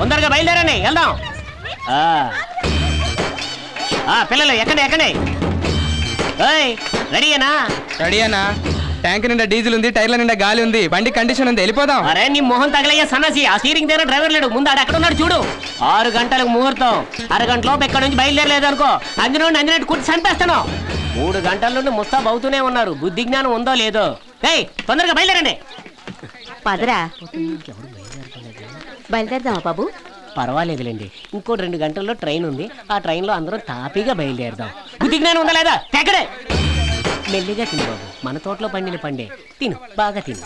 తొందరగా బయలుదేరండి వెళ్దాం. పిల్లలు ఎక్కడే రెడీయేనా? ట్యాంక్ నిండా డీజిల్ ఉంది, టైర్ల నిండా గాలి ఉంది, బండి కండిషన్ ఉంది, వెళ్ళిపోదాం. అరే నీ మొహం తగలయ్యా సన్నసి, ఆ సీరింగ్ దగ్గర డ్రైవర్ లేడు, ముందు అక్కడ ఉన్నాడు చూడు. 6 గంటలకు ముహూర్తం, అరగంటలోపు ఎక్కడ నుంచి బయలుదేరలేదు అనుకో అంజనట్టు కుట్టి చంపేస్తాను. 3 గంటల నుండి ముస్తాబ్ అవుతూనే ఉన్నారు, బుద్ధి జ్ఞానం ఉందో లేదో. ఏయ్ తొందరగా బయలుదేరండి. పదరా బయలుదేరదామా బాబు? పర్వాలేదులేండి, ఇంకో 2 గంటల్లో ట్రైన్ ఉంది, ఆ ట్రైన్లో అందరూ తాపీగా బయలుదేరదాం. బుద్ధి జ్ఞానం ఉందా లేదా? ఎక్కడే మెల్లిగా తిను బాబు, మన తోటలో పండిన పండే తిను, బాగా తిను.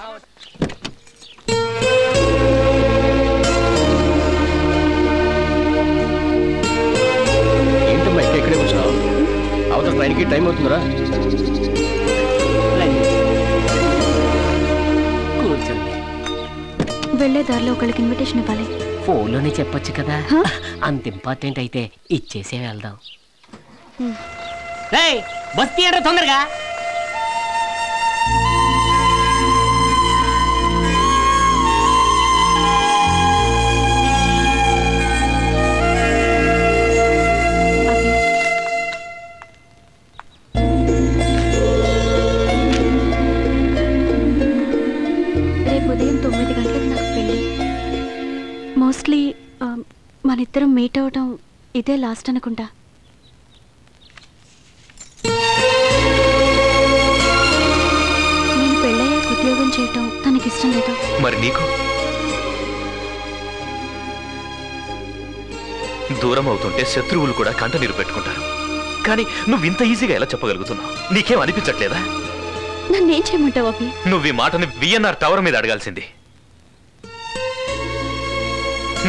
ఏంటమ్మా ఎక్కడే కూర్చున్నావు? అవతల ట్రైన్కి టైం అవుతుందిరా. కూర్చోండి. వెళ్ళే దారిలో ఒకళ్ళకి ఇన్విటేషన్ ఇవ్వాలి. ఫోన్లోనే చెప్పొచ్చు కదా, అంత ఇంపార్టెంట్ అయితే ఇచ్చేసే వెళ్దాం. బస్ తీయరా తొందరగా. మనిద్దరం మీట్ అవడం ఇదే లాస్ట్ అనుకుంటా. నేను పెళ్ళయ్యాక ఉద్యోగం చేయటం తనకి ఇష్టం లేదు. మరి నీకు దూరం అవుతుంటే శత్రువులు కూడా కంట నీరు పెట్టుకుంటారు, కానీ నువ్వు ఇంత ఈజీగా ఎలా చెప్పగలుగుతున్నావు? నీకేం అనిపించట్లేదా? నన్నేం చేయమంటావు అభి? నువ్వు ఈ మాటని విఎన్ఆర్ టవర్ మీద అడగాల్సింది.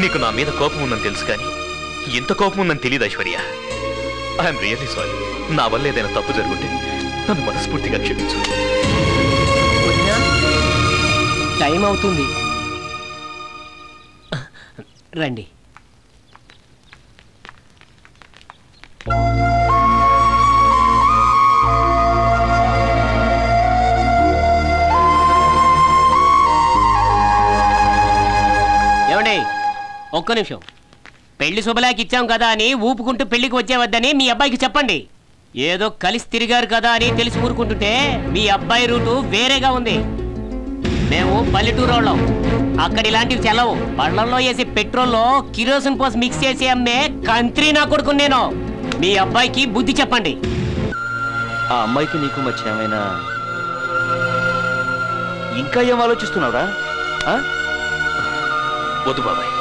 నీకు నా మీద కోపం ఉందని తెలుసు, కానీ ఎంత కోపం ఉందని తెలియదు ఐశ్వర్య. I'm really sorry. నా వల్ల ఏదైనా తప్పు జరుగుంటే నన్ను మనస్ఫూర్తిగా క్షమించు. టైం అవుతుంది, రండి. ఏమండి ఒక్క నిమిషం. పెళ్లి శుభలాకి ఇచ్చాం కదా అని ఊపుకుంటూ పెళ్లికి వచ్చేవద్దని మీ అబ్బాయికి చెప్పండి. ఏదో కలిసి తిరిగారు కదా అని తెలిసి ఊరుకుంటుంటే మీ అబ్బాయి రూటు వేరేగా ఉంది. మేము పల్లెటూరు వాళ్ళం, అక్కడ ఇలాంటివి చెల్లవు. పళ్ళల్లో వేసి పెట్రోల్లో కిరోసిన్ పోసి మిక్స్ చేసి అమ్మే కంత్రీ నా కొడుకుని నేను. మీ అబ్బాయికి బుద్ధి చెప్పండి. ఆ అమ్మాయికి నీకు మధ్య ఏమైనా? ఇంకా ఏం ఆలోచిస్తున్నావురా? వద్దు బాబాయ్.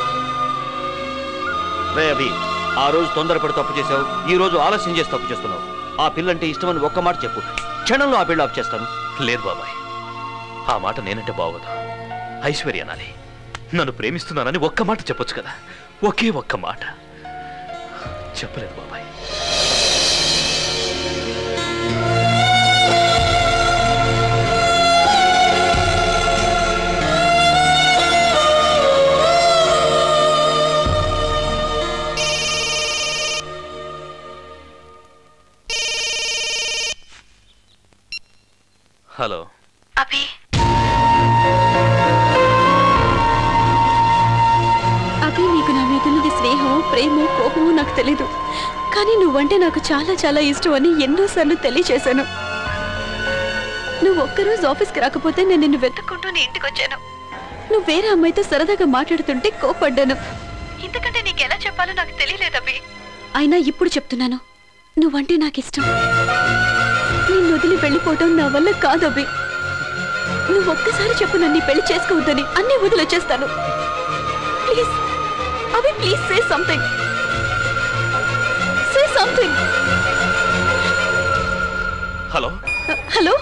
రే అభి, ఆ రోజు తొందరపడి తప్పు చేశావు, ఈ రోజు ఆలస్యం చేసి తప్పు చేస్తున్నావు. ఆ పిల్లంటే ఇష్టమని ఒక్క మాట చెప్పు, క్షణంలో ఆ బిల్డప్ చేస్తాను. లేదు బాబాయ్, ఆ మాట నేనంటే బాగోదు. ఐశ్వర్య నాని నన్ను ప్రేమిస్తున్నానని ఒక్క మాట చెప్పొచ్చు కదా, ఒకే ఒక్క మాట. చెప్పలేదు బాబాయ్. హలో అభి. అభి, నీకు నా మీద ఉన్నది స్నేహం, ప్రేమ, కోపము నాకు తెలీదు, కానీ నువ్వంటే నాకు చాలా చాలా ఇష్టం అని ఎన్నోసార్లు తెలియచేశాను. నువ్వు ఒక్కరోజు ఆఫీస్కి రాకపోతే నేను నిన్ను వెతుక్కుంటూనే ఇంటికి వచ్చాను. నువ్వు వేరే అమ్మాయితో సరదాగా మాట్లాడుతుంటే కోపడ్డాను. ఇంతకంటే నీకు ఎలా చెప్పాలో నాకు తెలియలేదు అభి. అయినా ఇప్పుడు చెప్తున్నాను, నువ్వంటే నాకు ఇష్టం. నిన్ను వదిలి వెళ్ళిపోవటం నా వల్ల కాదు అభి. నువ్వు ఒక్కసారి చెప్పు నన్ను పెళ్లి చేసుకోవద్దని, అన్నీ వదిలేస్తాను. Please Abhi, please say something, say something. Hello hello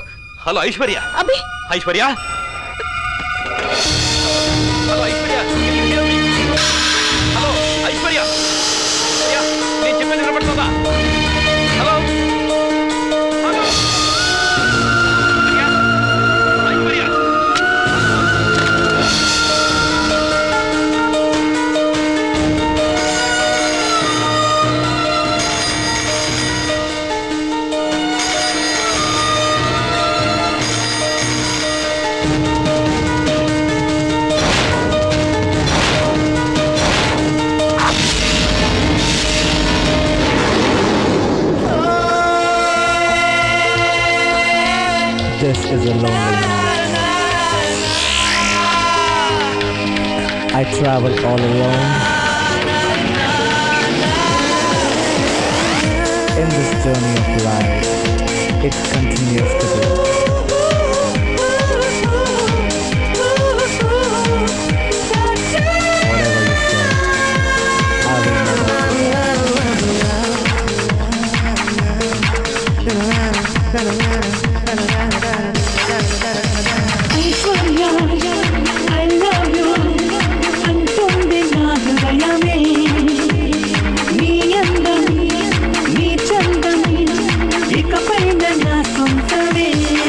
hello Aishwarya. Abhi, Aishwarya. Hello Aishwarya, hello Aishwarya, నేను చెప్పేది వినబడుతుందా? Hello is a lonely man. I travel all alone in this journey of life. It continues to be. Whatever you say, I will never forget. I'm so young, I love you. I'm so big, me and them. Come on, let's dance.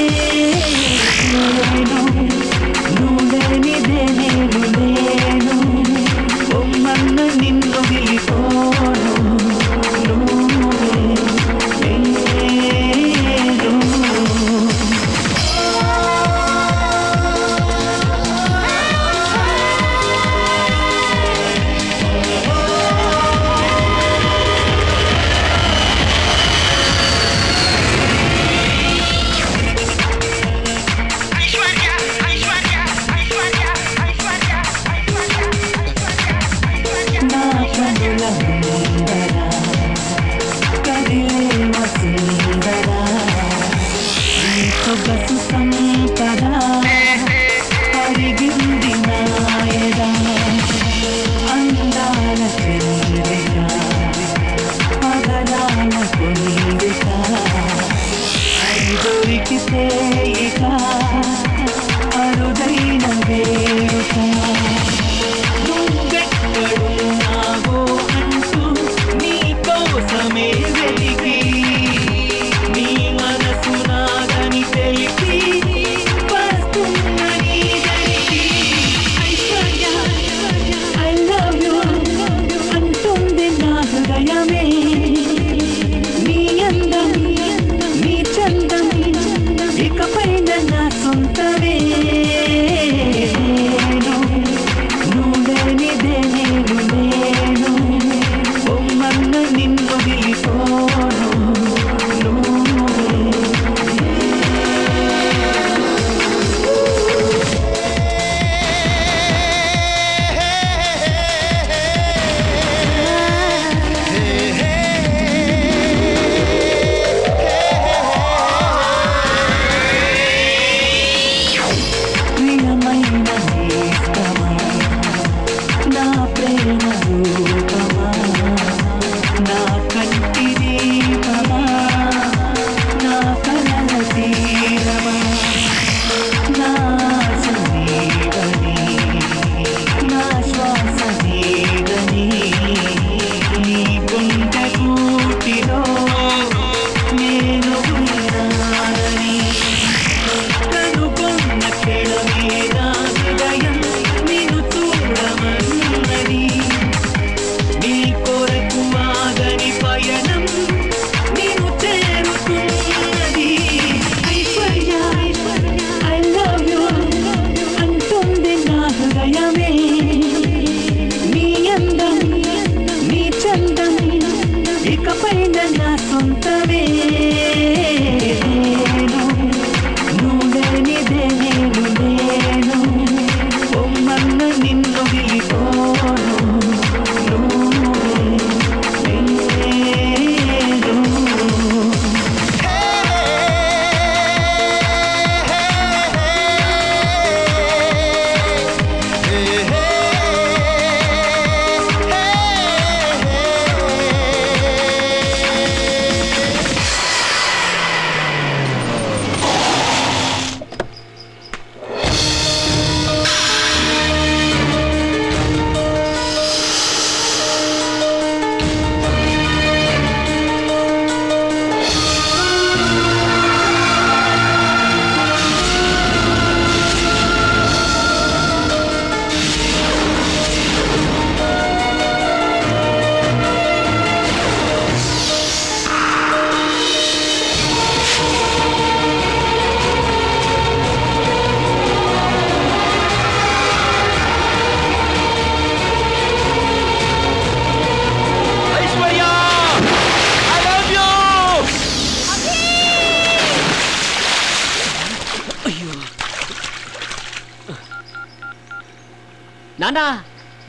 నాన్నా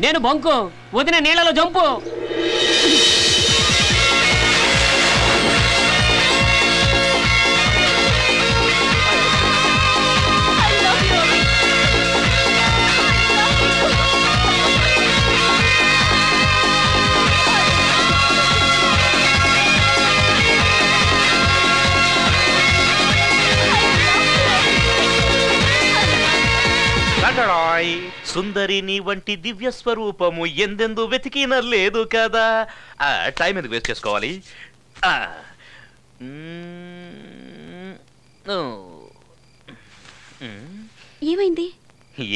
నేను బొంకు వదిన నీళ్ళలో jump सुंदरी नी वंटी दिव्य स्वरूपमु एंदेंदू वेतिकिना लेदु कदा time एंदुकु waste चेसुकोवाली ఏమైంది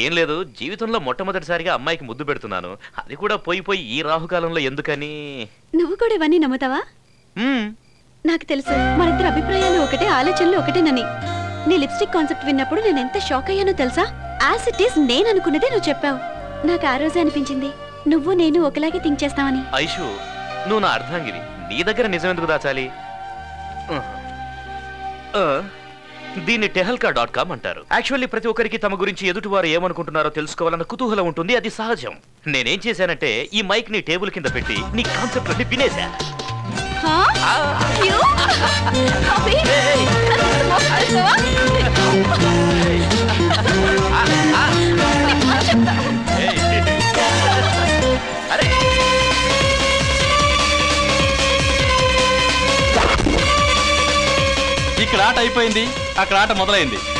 ఏం లేదు జీవితంలో మొట్టమొదటిసారిగా అమ్మాయికి ముద్దు పెడుతున్నాను అది కూడా పోయిపోయి ఈ రాహుకాలంలో ఎందుకని నువ్వు కూడా ఇవన్నీ నమ్ముతావా నాకు తెలుసు మనిద్దరి అభిప్రాయాలు ఒకటే ఆలోచనలు ఒకటేనని నీ లిప్స్టిక్ కాన్సెప్ట్ విన్నప్పుడు నేను ఎంత షాక్ అయ్యానో తెలుసా as it is నేను అనుకున్నదే నువ్వు చెప్పావు నాకు ఆ రోజు అనిపించింది నువ్వు నేను ఒకలాగే థింక్ చేస్తామని ఐషు నువ్వు నా అర్థంగిరి నీ దగ్గర నిజం ఎందుకు దాచాలి దీని tehelka.com అంటారు యాక్చువల్లీ ప్రతి ఒక్కరికి తమ గురించి ఎదుటివారు ఏమనుకుంటున్నారో తెలుసుకోవాలన్న కుతూహలం ఉంటుంది అది సహజం నేను ఏం చేశానంటే ఈ మైక్ ని టేబుల్ కింద పెట్టి నీ కాన్సెప్ట్ ని వినేశా you copy ఈ క్రాట్ అయిపోయింది ఆ క్రాట్ మొదలైంది